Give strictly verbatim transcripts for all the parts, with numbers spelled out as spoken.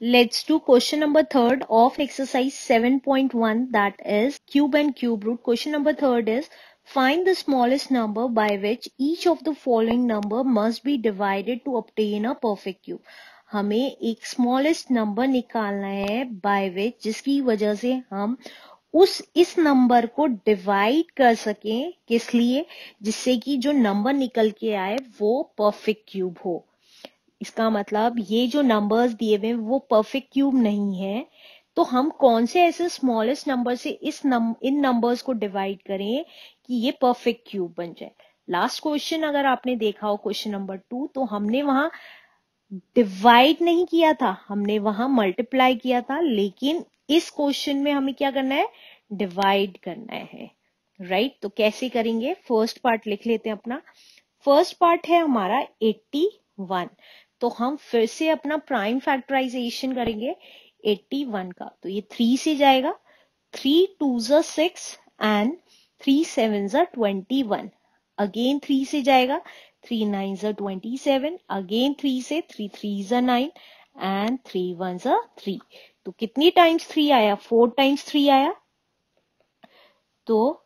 Let's do question number third of exercise seven point one, that is cube and cube root. Question number third is find the smallest number by which each of the following number must be divided to obtain a perfect cube. हमें एक smallest number निकालना है by which जिसकी वजह से हम उस इस नंबर को डिवाइड कर सकें, किस लिए, जिससे कि जो नंबर निकल के आए वो परफेक्ट क्यूब हो. इसका मतलब ये जो नंबर्स दिए हुए हैं वो परफेक्ट क्यूब नहीं है, तो हम कौन से ऐसे स्मॉलेस्ट नंबर से इस नम, इन नंबर्स को डिवाइड करें कि ये परफेक्ट क्यूब बन जाए. लास्ट क्वेश्चन अगर आपने देखा हो क्वेश्चन नंबर टू, तो हमने वहां डिवाइड नहीं किया था, हमने वहां मल्टीप्लाई किया था, लेकिन इस क्वेश्चन में हमें क्या करना है, डिवाइड करना है, राइट right? तो कैसे करेंगे, फर्स्ट पार्ट लिख लेते हैं. अपना फर्स्ट पार्ट है हमारा इक्यासी, तो हम फिर से अपना प्राइम फैक्टराइजेशन करेंगे इक्यासी का. तो ये थ्री से जाएगा, थ्री टू ज सिक्स एंड थ्री सेवन ज ट्वेंटी वन, अगेन थ्री से जाएगा, थ्री नाइन ज ट्वेंटी सेवन, अगेन थ्री से, थ्री थ्री ज नाइन एंड थ्री वन ज थ्री. तो कितनी टाइम्स थ्री आया, फोर टाइम्स थ्री आया. तो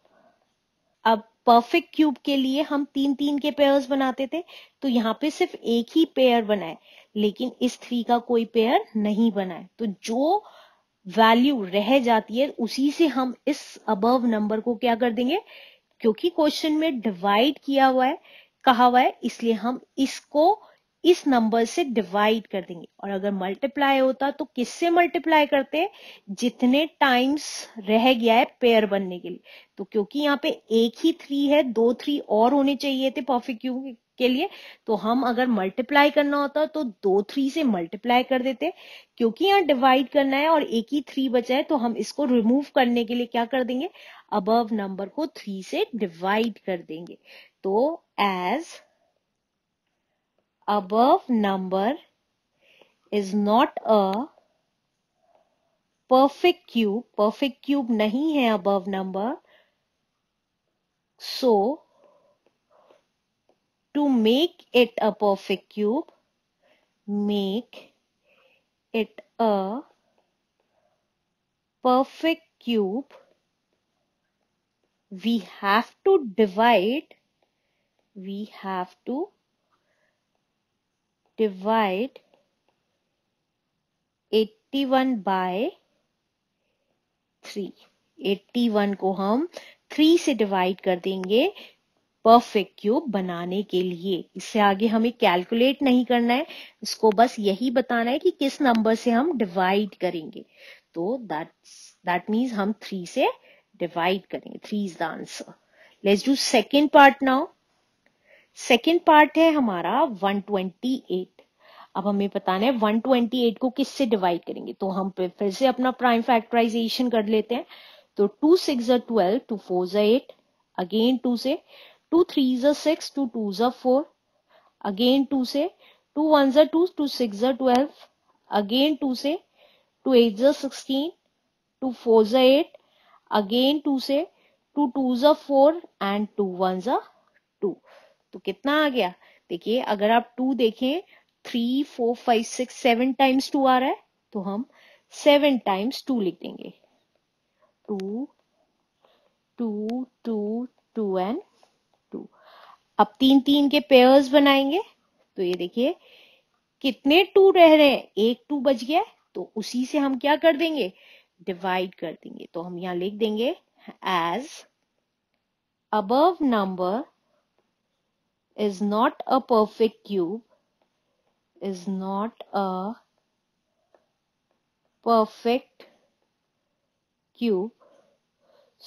अब परफेक्ट क्यूब के लिए हम तीन तीन के पेयर्स बनाते थे, तो यहाँ पे सिर्फ एक ही पेयर बनाए, लेकिन इस थ्री का कोई पेयर नहीं बनाए, तो जो वैल्यू रह जाती है उसी से हम इस अबव नंबर को क्या कर देंगे, क्योंकि क्वेश्चन में डिवाइड किया हुआ है, कहा हुआ है, इसलिए हम इसको इस नंबर से डिवाइड कर देंगे. और अगर मल्टीप्लाई होता तो किससे मल्टीप्लाई करते, जितने टाइम्स रह गया है पेयर बनने के लिए. तो क्योंकि यहाँ पे एक ही थ्री है, दो थ्री और होने चाहिए थे परफेक्ट क्यूब के लिए, तो हम अगर मल्टीप्लाई करना होता तो दो थ्री से मल्टीप्लाई कर देते. क्योंकि यहाँ डिवाइड करना है और एक ही थ्री बचा है, तो हम इसको रिमूव करने के लिए क्या कर देंगे, अबव नंबर को थ्री से डिवाइड कर देंगे. तो as above number is not a perfect cube, perfect cube नहीं है above number, so to make it a perfect cube, make it a perfect cube, we have to divide, we have to divide इक्यासी by three. इक्यासी को हम three से divide कर देंगे perfect cube बनाने के लिए. इससे आगे हमें कैलकुलेट नहीं करना है, इसको बस यही बताना है कि किस नंबर से हम डिवाइड करेंगे. तो दैट्स दैट मीन्स हम थ्री से डिवाइड करेंगे. Three is the answer. Let's do second part now. Second part है हमारा एक सौ अट्ठाईस. अब हमें बताना है एक सौ अट्ठाईस को किससे डिवाइड करेंगे, तो हम फिर से अपना प्राइम फैक्टराइजेशन कर लेते हैं. तो टू सिक्स ज ट्वेल्व, टू फोर ज एट, अगेन टू से, टू थ्री ज सिक्स, टू टू ज फोर, अगेन टू से, टू वन ज टू, टू सिक्स ज ट्वेल्व, अगेन टू से, टू एट ज सिक्सटीन, टू फोर ज एट, अगेन टू से, टू टू ज फोर एंड टू वन ज टू. तो कितना आ गया, देखिए अगर आप टू देखें, three four five six seven times two आ रहा है, तो हम सेवन टाइम्स टू लिख देंगे. Two two two two and two. अब तीन तीन के पेयर्स बनाएंगे, तो ये देखिए कितने टू रह रहे हैं, एक टू बच गया, तो उसी से हम क्या कर देंगे, डिवाइड कर देंगे. तो हम यहाँ लिख देंगे as above number is not a perfect cube, is not a perfect cube,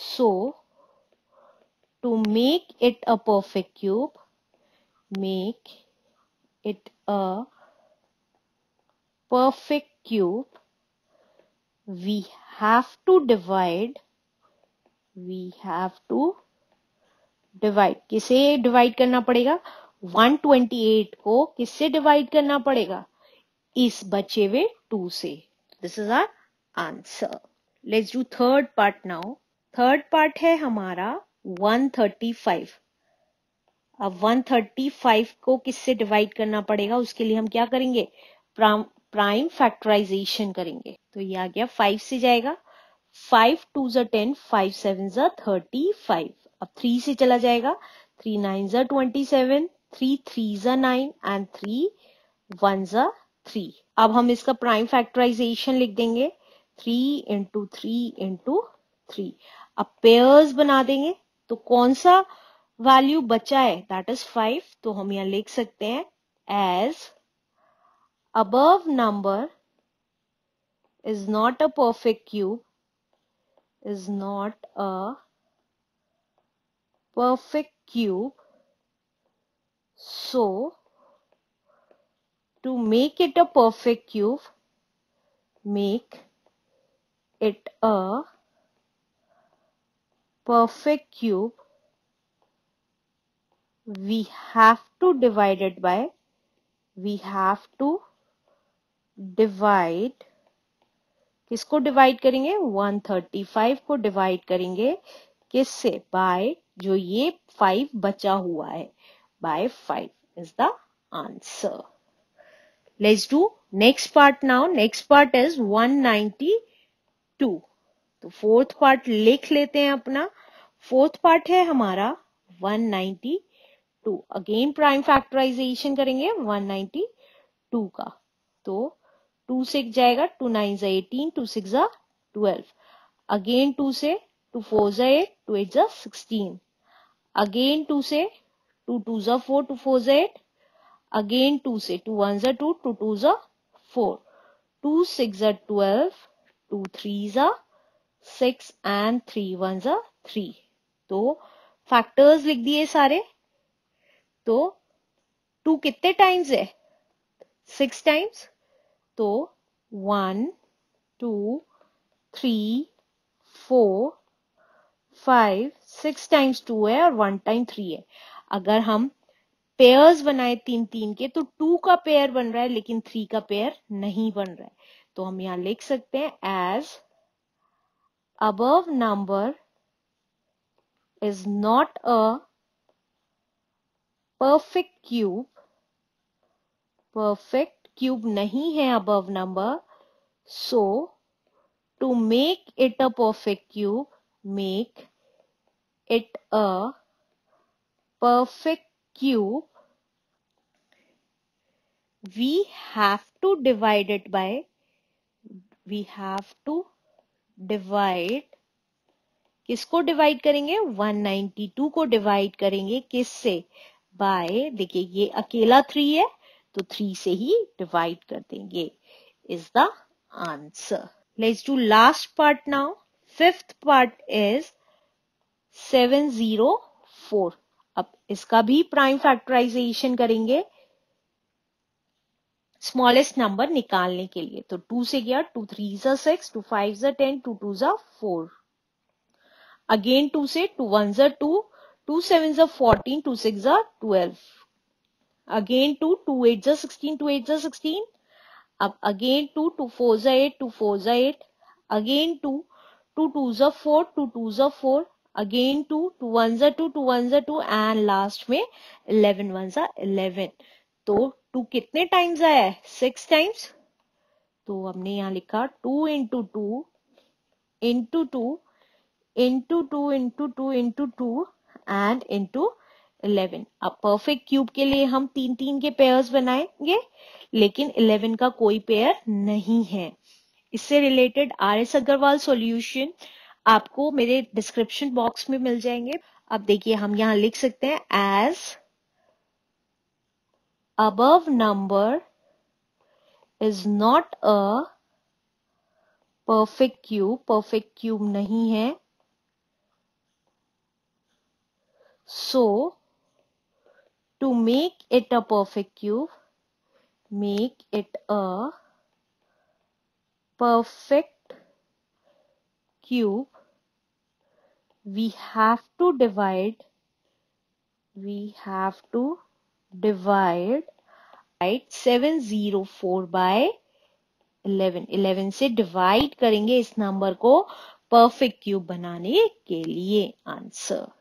so to make it a perfect cube, make it a perfect cube, we have to divide, we have to divide. किसे divide करना पड़ेगा, एक सौ अट्ठाईस को किससे divide करना पड़ेगा, इस बचे हुए टू से. This is our answer. Let's do third part now. Third part है हमारा एक सौ पैंतीस. अब एक सौ पैंतीस को किससे डिवाइड करना पड़ेगा, उसके लिए हम क्या करेंगे, प्राइम प्राइम फैक्टराइजेशन करेंगे। तो ये आ गया फाइव से जाएगा, फाइव टू जा टेन, फाइव सेवन जा थर्टी फाइव। अब थ्री से चला जाएगा, थ्री नाइन जा ट्वेंटी सेवन, थ्री थ्री जा नाइन एंड थ्री वन जा थ्री। अब हम इसका प्राइम फैक्टराइजेशन लिख देंगे, three into three into three. अब पेयर्स बना देंगे, तो कौन सा वैल्यू बचा है, दैट इज फाइव। तो हम यहाँ लिख सकते हैं as above number is not a perfect cube, is not a perfect cube, so to make it a perfect cube, make it a perfect cube, we have to divide it by, we have to divide, किसको divide करेंगे, one thirty five को divide करेंगे, किससे, by जो ये five बचा हुआ है, by five is the answer. Let's do next part now. Next part is one ninety two. तो फोर्थ पार्ट लिख लेते हैं अपना। फोर्थ पार्ट है हमारा one ninety two. Again prime factorization करेंगे वन नाइंटी टू का। तो टू से जाएगा, टू नाइन जा एटीन, टू सिक्स जा ट्वेल्व, अगेन टू से, टू फोर जा एट, टू एट जा सिक्सटीन, अगेन टू से, टू टू जा फोर, टू फोर जा एट, अगेन टू से, टू वन जा टू, टू टू जा फोर, टू सिक्स जा ट्वेल्व, टू थ्री जा सिक्स एंड थ्री वन जा थ्री। तो फैक्टर्स लिख दिए सारे। तो टू कितने टाइम्स है, सिक्स टाइम्स। तो one two three four five, six times two है और वन टाइम थ्री है। अगर हम पेयर्स बनाए तीन तीन के, तो टू का पेयर बन रहा है लेकिन थ्री का पेयर नहीं बन रहा है। तो हम यहाँ लिख सकते हैं as above number is not a perfect cube, perfect cube नहीं है above number, so to make it a perfect cube, make it a perfect cube, we have to divide it by, we have to divide, किसको divide करेंगे, one ninety two को divide करेंगे, किससे, bye, देखिए ये अकेला थ्री है तो थ्री से ही डिवाइड कर देंगे, is the answer. Let's do last part now. Fifth part is seven zero four. अब इसका भी प्राइम फैक्टराइजेशन करेंगे स्मॉलेस्ट नंबर निकालने के लिए। तो टू से गया, टू थ्री जा सिक्स, टू फाइव जा टेन, टू टू जा फोर, अगेन टू से, टू वन जा टू, टू सेवन जा फोर्टीन, टू सिक्स जा twelve, again two, two eight जा सिक्सटीन, टू एट जा सिक्सटीन, अब अगेन टू, टू फोर जा एट, टू फोर जा eight, again two, two two जा फोर, टू टू जा four, again two, two one जा two, two one जा two and last में इलेवन वन जा इलेवन। तो टू कितने टाइम्स आया है, सिक्स टाइम्स। तो हमने यहाँ लिखा two into two into two into two into two into two and into eleven. अब परफेक्ट क्यूब के लिए हम तीन तीन के पेयर्स बनाएंगे लेकिन इलेवन का कोई पेयर नहीं है। इससे related R S Agarwal solution आपको मेरे डिस्क्रिप्शन बॉक्स में मिल जाएंगे। अब देखिए हम यहाँ लिख सकते हैं as above number is not a perfect cube, perfect cube नहीं है, so to make it a perfect cube, make it a perfect cube, we have to divide, we have to divide, right, seven zero four by eleven, eleven से divide करेंगे इस number को perfect cube बनाने के लिए। Answer.